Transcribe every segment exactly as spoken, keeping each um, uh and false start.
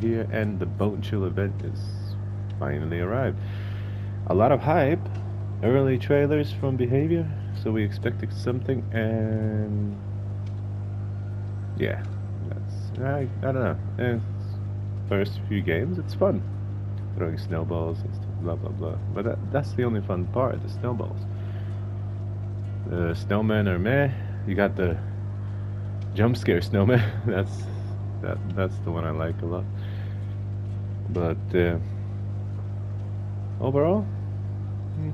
Here, and the Bone Chill event has finally arrived. A lot of hype, early trailers from Behavior, so we expected something, and yeah, that's I, I don't know. And first few games, it's fun throwing snowballs and stuff, blah blah blah. But that, that's the only fun part, the snowballs. The snowmen are meh. You got the jump scare snowman. that's That that's the one I like a lot. But uh, overall, hmm,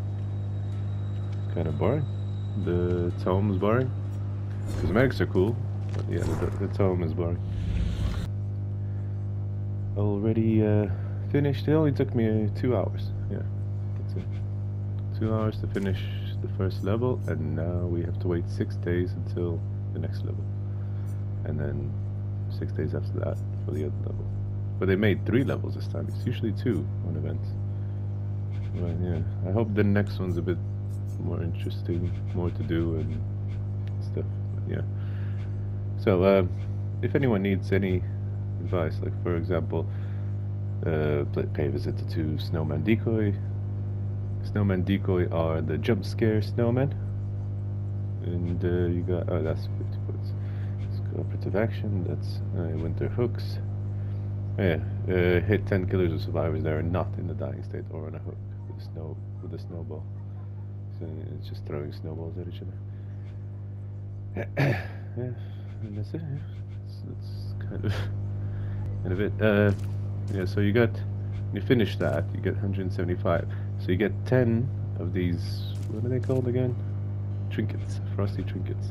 kind of boring. The tome's boring. Cosmetics are cool, but yeah, the, the tome is boring. Already uh, finished. It only took me uh, two hours. Yeah, that's it. Two hours to finish the first level, and now we have to wait six days until the next level, and then six days after that for the other level. But they made three levels this time. It's usually two on events. But yeah, I hope the next one's a bit more interesting, more to do and stuff. But yeah. So uh, if anyone needs any advice, like for example, uh, pay a visit to Snowman Decoy. Snowman Decoy are the jump scare snowmen, and uh, you got oh that's fifty points. Cooperative action, that's uh, winter hooks. Yeah, uh, hit ten killers or survivors that are not in the dying state or on a hook with a snow with a snowball. So it's just throwing snowballs at each other. Yeah, and that's it. It's, it's kind of kind of it. Uh, yeah, so you got when you finish that, you get one hundred seventy-five. So you get ten of these. What are they called again? Trinkets, frosty trinkets.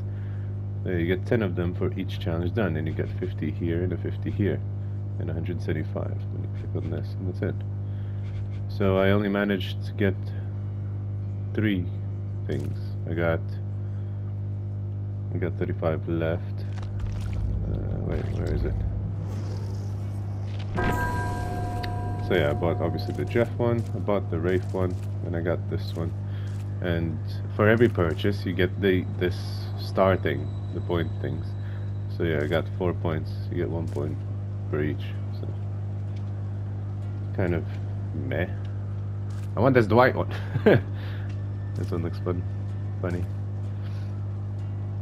You get ten of them for each challenge done, and you get fifty here and a fifty here and one hundred seventy-five when you click on this, and that's it. So I only managed to get three things. I got I got thirty-five left. Uh, wait, where is it? So yeah, I bought obviously the Jeff one, I bought the Wraith one, and I got this one. And for every purchase you get the this star thing, the point things. So yeah, I got four points. You get one point for each. So kind of meh. I want this Dwight one. This one looks fun, funny.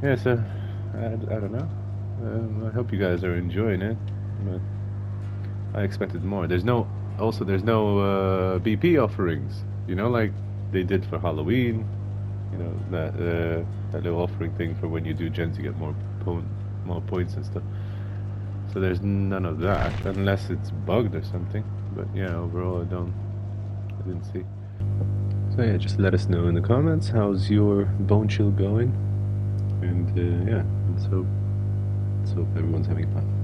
Yeah, so I, I don't know. Um, I hope you guys are enjoying it. But I expected more. There's no also there's no uh, B P offerings. You know, like they did for Halloween. You know that uh, that little offering thing for when you do gens, you get more po more points and stuff. So there's none of that unless it's bugged or something. But yeah, overall I don't, I didn't see. So yeah, just let us know in the comments how's your Bone Chill going, and uh, yeah, let's hope, let's hope everyone's having fun.